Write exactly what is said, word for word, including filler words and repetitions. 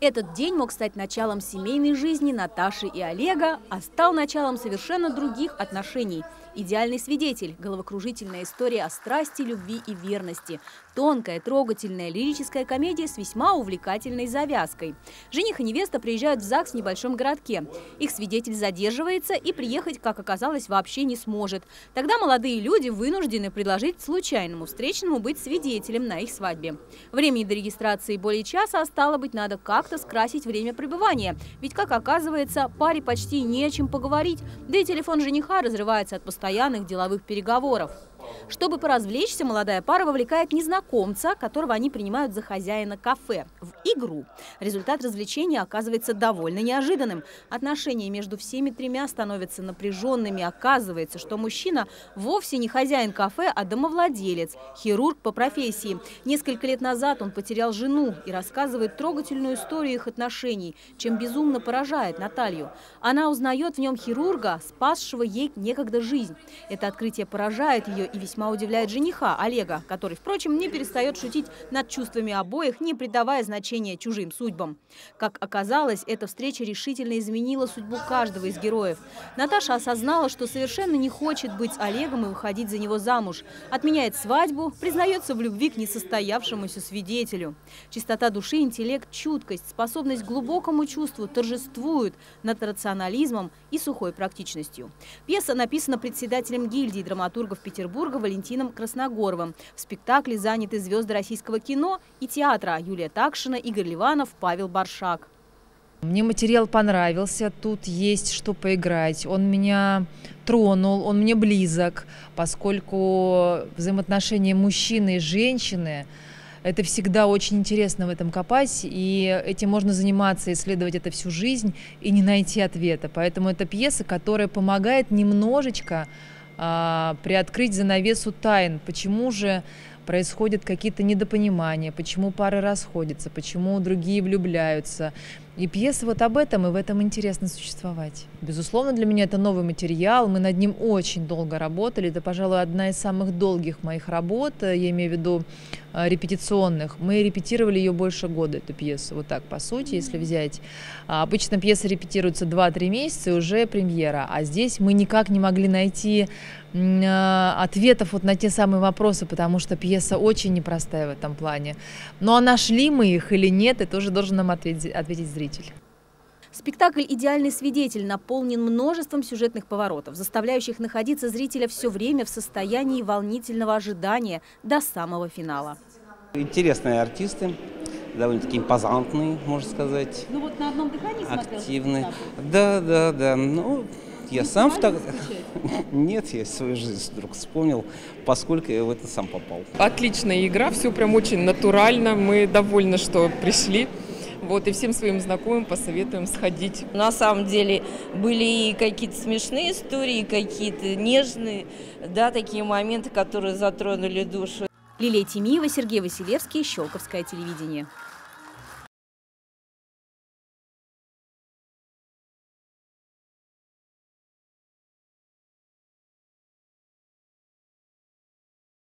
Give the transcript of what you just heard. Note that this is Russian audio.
Этот день мог стать началом семейной жизни Наташи и Олега, а стал началом совершенно других отношений. «Идеальный свидетель» – головокружительная история о страсти, любви и верности. Тонкая, трогательная, лирическая комедия с весьма увлекательной завязкой. Жених и невеста приезжают в ЗАГС в небольшом городке. Их свидетель задерживается и приехать, как оказалось, вообще не сможет. Тогда молодые люди вынуждены предложить случайному встречному быть свидетелем на их свадьбе. Времени до регистрации более часа, а стало быть, надо как-то скрасить время пребывания. Ведь, как оказывается, паре почти не о чем поговорить, да и телефон жениха разрывается от постоянных деловых переговоров. Чтобы поразвлечься, молодая пара вовлекает незнакомца, которого они принимают за хозяина кафе, в игру. Результат развлечения оказывается довольно неожиданным. Отношения между всеми тремя становятся напряженными. Оказывается, что мужчина вовсе не хозяин кафе, а домовладелец, хирург по профессии. Несколько лет назад он потерял жену и рассказывает трогательную историю их отношений, чем безумно поражает Наталью. Она узнает в нем хирурга, спасшего ей некогда жизнь. Это открытие поражает ее и весьма удивляет жениха Олега, который, впрочем, не перестает шутить над чувствами обоих, не придавая значения чужим судьбам. Как оказалось, эта встреча решительно изменила судьбу каждого из героев. Наташа осознала, что совершенно не хочет быть с Олегом и выходить за него замуж. Отменяет свадьбу, признается в любви к несостоявшемуся свидетелю. Чистота души, интеллект, чуткость, способность к глубокому чувству торжествуют над рационализмом и сухой практичностью. Пьеса написана председателем гильдии драматургов Петербурга Валентином Красногоровым. В спектакле заняты звезды российского кино и театра: Юлия Такшина, Игорь Ливанов, Павел Баршак. Мне материал понравился, тут есть что поиграть. Он меня тронул, он мне близок, поскольку взаимоотношения мужчины и женщины – это всегда очень интересно в этом копать, и этим можно заниматься, исследовать это всю жизнь и не найти ответа. Поэтому это пьеса, которая помогает немножечко приоткрыть занавесу тайн, почему же происходят какие-то недопонимания, почему пары расходятся, почему другие влюбляются. И пьеса вот об этом, и в этом интересно существовать. Безусловно, для меня это новый материал, мы над ним очень долго работали, это, пожалуй, одна из самых долгих моих работ, я имею в виду репетиционных. Мы репетировали ее больше года, эту пьесу, вот так, по сути, если взять. Обычно пьесы репетируются два-три месяца, и уже премьера, а здесь мы никак не могли найти ответов вот на те самые вопросы, потому что пьеса очень непростая в этом плане. Но а нашли мы их или нет, это уже должен нам ответить, ответить зритель. Спектакль «Идеальный свидетель» наполнен множеством сюжетных поворотов, заставляющих находиться зрителя все время в состоянии волнительного ожидания до самого финала. Интересные артисты, довольно-таки импозантные, можно сказать. Ну вот на одном дыхании смотрел. Активные. Да, да, да. Ну, я Ты сам в так... Нет, я свою жизнь вдруг вспомнил, поскольку я в это сам попал. Отличная игра, все прям очень натурально. Мы довольны, что пришли. Вот, и всем своим знакомым посоветуем сходить. На самом деле были и какие-то смешные истории, какие-то нежные, да, такие моменты, которые затронули душу. Лилия Тимиева, Сергей Васильевский, Щелковское телевидение.